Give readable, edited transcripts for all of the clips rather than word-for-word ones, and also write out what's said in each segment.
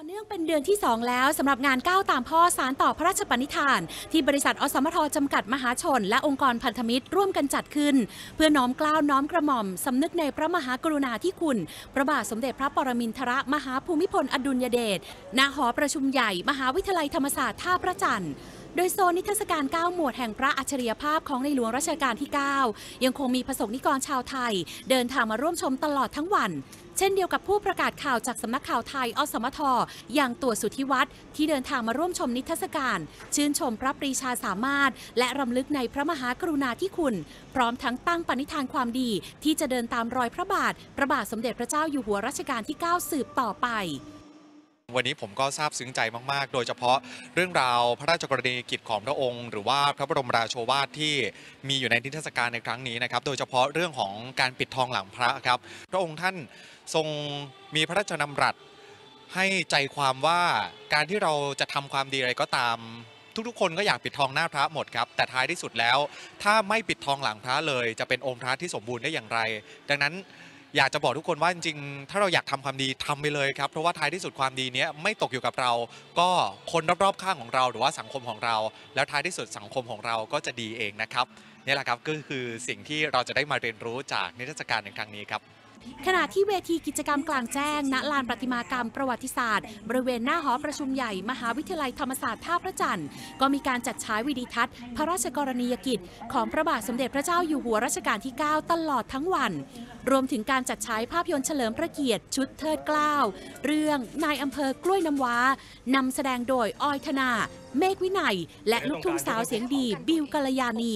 ต่อเนื่องเป็นเดือนที่2แล้วสำหรับงานก้าวตามพ่อสารต่อพระราชปณิธานที่บริษัทอสมทจำกัดมหาชนและองค์กรพันธมิตรร่วมกันจัดขึ้นเพื่อน้อมเกล้าน้อมกระหม่อมสำนึกในพระมหากรุณาธิคุณพระบาทสมเด็จพระปรมินทรมหาภูมิพลอดุลยเดชณหอประชุมใหญ่มหาวิทยาลัยธรรมศาสตร์ท่าพระจันทร์โดยโซนนิทรรศการ9หมวดแห่งพระอัจฉริยภาพของในหลวงรัชกาลที่9ยังคงมีประสงค์นิกรชาวไทยเดินทางมาร่วมชมตลอดทั้งวันเช่นเดียวกับผู้ประกาศข่าวจากสำนักข่าวไทยอสมทอย่างตัวสุทธิวัฒน์ที่เดินทางมาร่วมชมนิทรรศการชื่นชมพระปรีชาสามารถและรำลึกในพระมหากรุณาธิคุณพร้อมทั้งตั้งปณิธานความดีที่จะเดินตามรอยพระบาทสมเด็จพระเจ้าอยู่หัวรัชกาลที่9สืบต่อไปวันนี้ผมก็ซาบซึ้งใจมากๆโดยเฉพาะเรื่องราวพระราชกรณียกิจของพระองค์หรือว่าพระบรมราโชวาทที่มีอยู่ในนิทรรศการในครั้งนี้นะครับโดยเฉพาะเรื่องของการปิดทองหลังพระครับพระองค์ท่านทรงมีพระราชดำรัสให้ใจความว่าการที่เราจะทำความดีอะไรก็ตามทุกคนก็อยากปิดทองหน้าพระหมดครับแต่ท้ายที่สุดแล้วถ้าไม่ปิดทองหลังพระเลยจะเป็นองค์พระที่สมบูรณ์ได้อย่างไรดังนั้นอยากจะบอกทุกคนว่าจริงๆถ้าเราอยากทำความดีทำไปเลยครับเพราะว่าท้ายที่สุดความดีนี้ไม่ตกอยู่กับเราก็คนรอบๆข้างของเราหรือว่าสังคมของเราแล้วท้ายที่สุดสังคมของเราก็จะดีเองนะครับนี่แหละครับก็คือสิ่งที่เราจะได้มาเรียนรู้จากนิทรรศการในครั้งนี้ครับขณะที่เวทีกิจกรรมกลางแจ้งณลานประติมากรรมประวัติศาสตร์บริเวณหน้าหอประชุมใหญ่มหาวิทยาลัยธรรมศาสตร์ท่าพระจันทร์ก็มีการจัดฉายวิดิทัศน์พระราชกรณียกิจของพระบาทสมเด็จพระเจ้าอยู่หัวรัชกาลที่9ตลอดทั้งวันรวมถึงการจัดฉายภาพยนตร์เฉลิมพระเกียรติชุดเทิดเกล้าเรื่องนายอำเภอกล้วยน้ำว้านำแสดงโดยออยธนาเมฆวินัยและลูกทุ่งสาวเสียงดีบิวกัลยาณี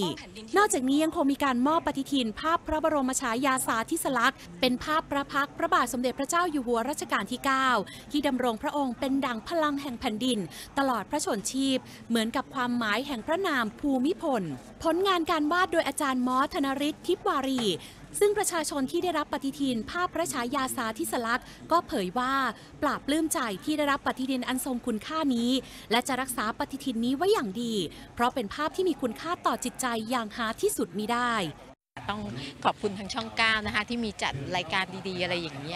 นอกจากนี้ยังคงมีการมอบปฏิทินภาพพระบรมฉายาสาธิสลักษณ์เป็นภาพพระพักพระบาทสมเด็จพระเจ้าอยู่หัวรัชกาลที่9ที่ดำรงพระองค์เป็นดั่งพลังแห่งแผ่นดินตลอดพระชนชีพเหมือนกับความหมายแห่งพระนามภูมิพลผลงานการวาดโดยอาจารย์มอสธนฤทธิ์ทิพวารีซึ่งประชาชนที่ได้รับปฏิทินภาพพระฉายาสาธิสลักษณ์ก็เผยว่าปลาบปลื้มใจที่ได้รับปฏิทินอันทรงคุณค่านี้และจะรักษาปฏิทินนี้ไว้อย่างดีเพราะเป็นภาพที่มีคุณค่าต่อจิตใจอย่างหาที่สุดมิได้ต้องขอบคุณทางช่อง9นะคะที่มีจัดรายการดีๆอะไรอย่างนี้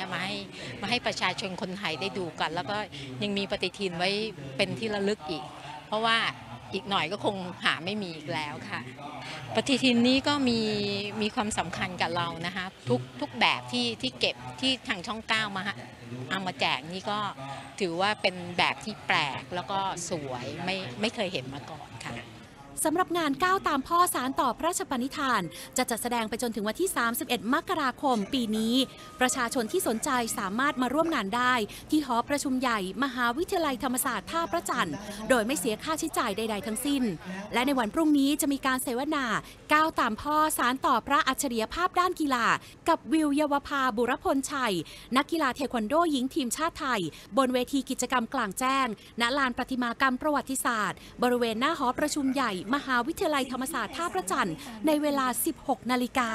มาให้ประชาชนคนไทยได้ดูกันแล้วก็ยังมีปฏิทินไว้เป็นที่ระลึกอีกเพราะว่าอีกหน่อยก็คงหาไม่มีอีกแล้วค่ะปฏิทินนี้ก็มีความสำคัญกับเรานะคะทุกแบบที่เก็บที่ทางช่อง9มาเอามาแจกนี่ก็ถือว่าเป็นแบบที่แปลกแล้วก็สวยไม่เคยเห็นมาก่อนค่ะสำหรับงานก้าวตามพ่อสารต่อพระราชปณิธานจะจัดแสดงไปจนถึงวันที่ 31 มกราคมปีนี้ประชาชนที่สนใจสามารถมาร่วมงานได้ที่หอประชุมใหญ่มหาวิทยาลัยธรรมศาสตร์ท่าพระจันทร์โดยไม่เสียค่าใช้จ่ายใดๆทั้งสิ้นและในวันพรุ่งนี้จะมีการเสวนาก้าวตามพ่อสารต่อพระอัจฉริยภาพด้านกีฬากับวิวเยาวภาบุรพลชัยนักกีฬาเทควันโดหญิงทีมชาติไทยบนเวทีกิจกรรมกลางแจ้งณลานประติมากรรมประวัติศาสตร์บริเวณหน้าหอประชุมใหญ่มหาวิทยาลัยธรรมศาสตร์ท่าพระจันทร์ในเวลา 16 นาฬิกา